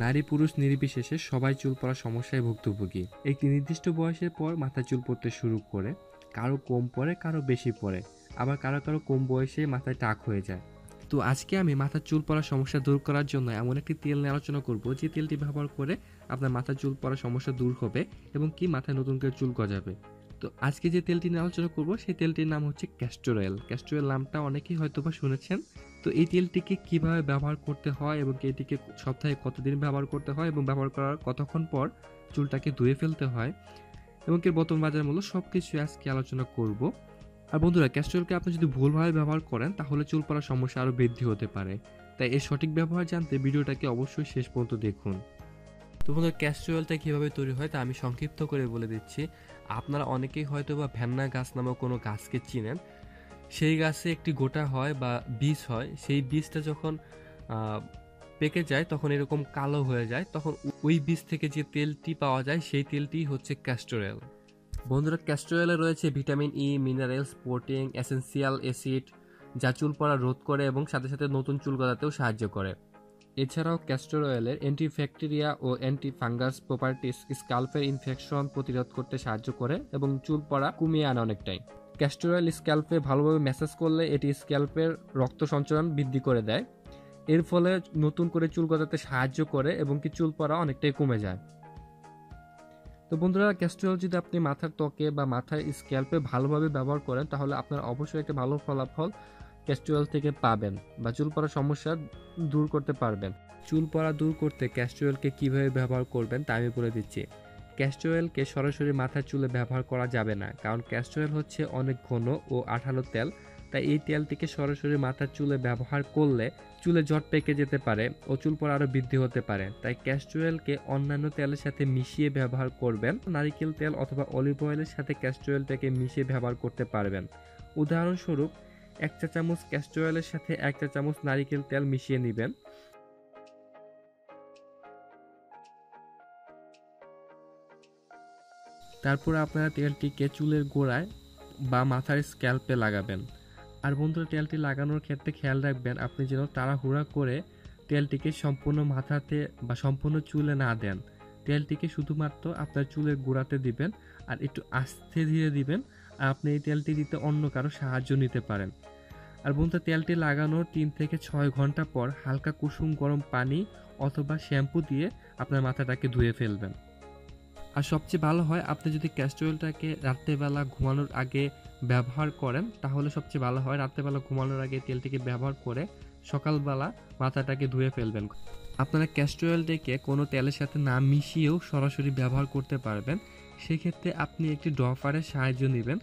नारी पुरुष निर्विशेषे सबाई चुल पड़ा समस्या भुक्तभोगी। एक निर्दिष्ट बयसेर पर माथा चुल पड़ते शुरू करे, कारो कम पड़े कारो बेशी पड़े, आबार कारो कारो कम बयसे माथाय टाक हये जाय। तो आज के आमी माथार चुल पड़ा समस्या दूर करार जोन्नो एमन एकटी तेल निये आलोचना करब जे तेलटी व्यवहार करे आपनार माथार चुल पड़ा समस्या दूर होबे एबं कि माथाय नतुन करे चुल गजाबे। तो आज के जे तेलटी निये आलोचना करब सेई तेलटिर नाम हच्छे कैस्टर ऑयल। कैस्टर ऑयल नामटा अनेकेई हयतोबा शुनेछेन। तो ये तेलटीके किभाबे व्यवहार करते हय एबं एटिके सप्ताहे कतदिन व्यवहार करते हय एबं व्यवहार करार कतक्षण पर चुलटाके धुए फेलते हय एबं एर बर्तमान बाजार मूल्य सबकिछु आजके आलोचना करब। और बंधुरा कैस्टर ऑयल के आपनि यदि भूल भावे व्यवहार करें ताहले चुल पड़ार समस्या आरो बृद्धि होते पारे। ताई एर सठिक व्यवहार जानते भिडियोटाके अवश्यई शेष पर्यन्त देखुन। तो बंधुरा कैस्टर ऑयलटा किभाबे तैरि हय ता आमि संक्षिप्त करे बोले दिच्छि। आपनारा अनेकेई हयतोबा भ्यान्ना गाछ नामक कोनो गाछके चिनेन। सेई गाछे एकटी गोटा हय बा बीज हय, सेई बीजटा जखन पेके जाय तखन एरकम कालो हये जाय, तखन ओई बीज थेके जे तेलटी पाओया जाय सेई तेलटी हच्छे कैस्टर ऑयल। बंधुरा कैस्टर ऑयले रयेछे vitamin E, minerals, protein, essential acid जा चुल पड़ा रोध करे एबं साथे साथे नतुन चुल गजातेও সাহায্য করে। এছাড়াও ক্যাস্টর অয়েলের অ্যান্টিব্যাকটেরিয়া ও অ্যান্টিফাঙ্গাস প্রপার্টিস স্ক্যাল্পের ইনফেকশন প্রতিরোধ করতে সাহায্য করে এবং চুল পড়া কমিয়ে আনে অনেকটাই। ক্যাস্টর অয়েল স্ক্যাল্পে ভালোভাবে ম্যাসাজ করলে এটি স্ক্যাল্পের রক্ত সঞ্চালন বৃদ্ধি করে দেয়, এর ফলে নতুন করে চুল গজাতে সাহায্য করে এবং কি চুল পড়া অনেকটাই কমে যায়। तो बंधुरा कैस्टर ऑयल जो अपनी माथार त्वके बा माथार स्कैल्पे भालोभावे व्यवहार करें ताहले आपनार अवश्य एक भालो फलाफल कैस्टर ऑयल थेके पाबेन बा चुल पड़ा समस्या दूर करते पारबेन। चुल पड़ा दूर करते कैस्टर ऑयल के किभाबे व्यवहार करबेन ता आमि बोले दिच्छि। कैस्टर ऑयल के सरासरि माथार चुले व्यवहार करा जाबे ना, कारण कैस्टर ऑयल हच्छे अनेक घन और आठालो तेल। ताई एई तेलटिके सरासरि माथार चुले व्यवहार करले चुले झट पेके जेते पारे और चुल पड़ा आरो बृद्धि होते पारे। ताई कैस्टर ऑयल के अन्यान्य तेलेर साथे मिशिए व्यवहार करबेन। नारिकेल तेल अथवा अलिव अयेलेर साथे कैस्टर ऑयलटाके मिशिए व्यवहार करते पारबेन। उदाहरणस्वरूप 1 चा चामच कैस्टर ऑयलेर साथे 1 चा चामच नारिकेल तेल मिशिए नेबेन। तारपर आपनारा तेलटिके चुलेर गोड़ाय बा माथार स्क्याल्पे लागाबेन। और बंधुरा तेलटी लागानोर क्षेत्रे ख्याल राखबेन आपनी जेन ताड़ाहुड़ा करे तेलटीके सम्पूर्ण माथाते बा सम्पूर्ण चूले ना दें। तेलटीके शुधुमात्र आपनार चूलेर गोड़ाते दिबेन और एकटु आस्ते धीरे दिबेन। और आपनि एई तेलटी दिते अन्य कारो साहाज्य निते पारेन। और बंधुरा तेलटी लागानोर 3 থেকে 6 ঘন্टा पर हालका कुसुम गरम पानी अथवा श्याम्पू दिए आपनार माथाटाके धुए फेलबेन। और सबचेये भालो हय आपनि यदि कैस्टर ऑयलटाके रात्रे बेला घुमानोर आगे ব্যবহার করেন তাহলে সবচেয়ে ভালো হয় রাতেবেলা ঘুমানোর আগে তেলটিকে ব্যবহার করে সকালবেলা মাথাটাকে ধুয়ে ফেলবেন। আপনারা ক্যাস্টর অয়েলটিকে কোনো তেলের সাথে না মিশিয়েও সরাসরি ব্যবহার করতে পারবেন। সেই ক্ষেত্রে আপনি একটি ড্রপারের সাহায্য নেবেন।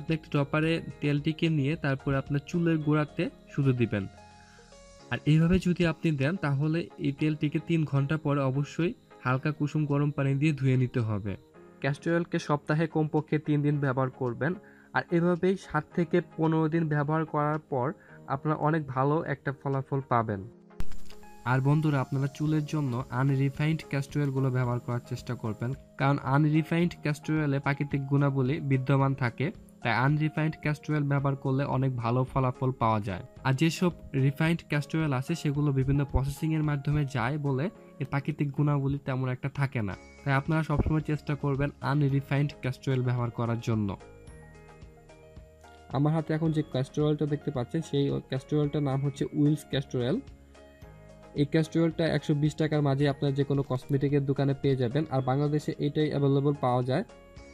আপনি একটি ড্রপারে তেলটিকে নিয়ে তারপর আপনার চুলের গোড়াতে শুধু দিবেন। আর এইভাবে যদি আপনি দেন তাহলে এই তেলটিকে 3 ঘন্টা পরে অবশ্যই হালকা কুসুম গরম পানি দিয়ে ধুয়ে নিতে হবে। ক্যাস্টর অয়েলকে সপ্তাহে কমপক্ষে 3 দিন ব্যবহার করবেন। আর এভাবেই 7 থেকে 15 দিন ব্যবহার করার পর আপনারা অনেক ভালো একটা ফলাফল পাবেন। আর বন্ধুরা আপনারা চুলের জন্য আনরিফাইন্ড ক্যাস্টর অয়েলগুলো ব্যবহার করার চেষ্টা করবেন, কারণ আনরিফাইন্ড ক্যাস্টর অয়েলে প্রাকৃতিক গুণাবলী বিদ্যমান থাকে। তাই আনরিফাইন্ড ক্যাস্টর অয়েল ব্যবহার করলে অনেক ভালো ফলাফল পাওয়া যায়। আর যেসব রিফাইন্ড ক্যাস্টর অয়েল আছে সেগুলো বিভিন্ন প্রসেসিংয়ের মাধ্যমে যায় বলে এর প্রাকৃতিক গুণাবলী তেমন একটা থাকে না। তাই আপনারা সবসময় চেষ্টা করবেন আনরিফাইন্ড ক্যাস্টর অয়েল ব্যবহার করার জন্য। আমার হাতে এখন যে ক্যাস্টর অয়েলটা দেখতে পাচ্ছেন সেই ক্যাস্টর অয়েলটার নাম হচ্ছে উইলস ক্যাস্টর অয়েল। এই ক্যাস্টর অয়েলটা 120 টাকার মাঝে আপনারা যে কোনো কসমেটিকের দোকানে পেয়ে যাবেন। আর বাংলাদেশে এটাই অ্যাভেলেবল পাওয়া যায়,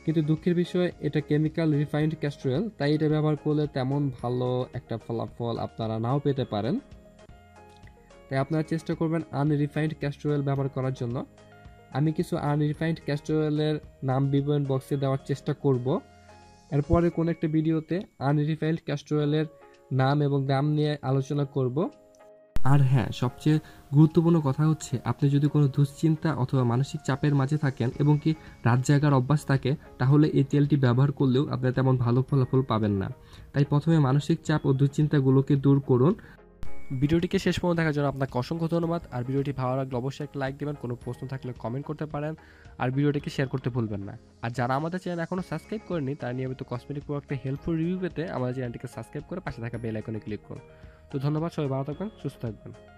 কিন্তু দুঃখের বিষয় এটা কেমিক্যাল রিফাইন্ড ক্যাস্টর অয়েল, তাই এটা ব্যবহার করলে তেমন ভালো একটা ফলাফল আপনারা নাও পেতে পারেন। তাই আপনারা চেষ্টা করবেন আনরিফাইন্ড ক্যাস্টর অয়েল ব্যবহার করার জন্য। আমি কিছু আনরিফাইন্ড ক্যাস্টর অয়েলের নাম বিবরণ বক্সে দেওয়ার চেষ্টা করব। এরপরে কোন একটা ভিডিওতে আনরিফাইন্ড ক্যাস্টর অয়েলের নাম এবং দাম নিয়ে আলোচনা করব। আর হ্যাঁ, সবচেয়ে গুরুত্বপূর্ণ কথা হচ্ছে আপনি যদি কোনো দুশ্চিন্তা অথবা মানসিক চাপের মাঝে থাকেন এবং কি রাত জাগার অভ্যাস থাকে তাহলে এই তেলটি ব্যবহার করলেও আপনি তেমন ভালো ফলাফল পাবেন না। তাই প্রথমে মানসিক চাপ ও দুশ্চিন্তাগুলোকে দূর করুন। ভিডিওটিকে শেষ পর্যন্ত দেখার জন্য আপনাকে অসংখ্য ধন্যবাদ। আর ভিডিওটি ভালো লাগলে অবশ্যই একটা লাইক দেবেন, কোনো প্রশ্ন থাকলে কমেন্ট করতে পারেন, আর ভিডিওটিকে শেয়ার করতে ভুলবেন না। আর যারা আমাদের চ্যানেল এখনও সাবস্ক্রাইব করেনি তারা নিয়মিত কসমেটিক প্রোডাক্টের হেল্পফুল রিভিউ পেতে আমাদের চ্যানেলটিকে সাবস্ক্রাইব করে পাশে থাকা বেল আইকনে ক্লিক করুন। তো ধন্যবাদ, সবাই ভালো থাকবেন, সুস্থ থাকবেন।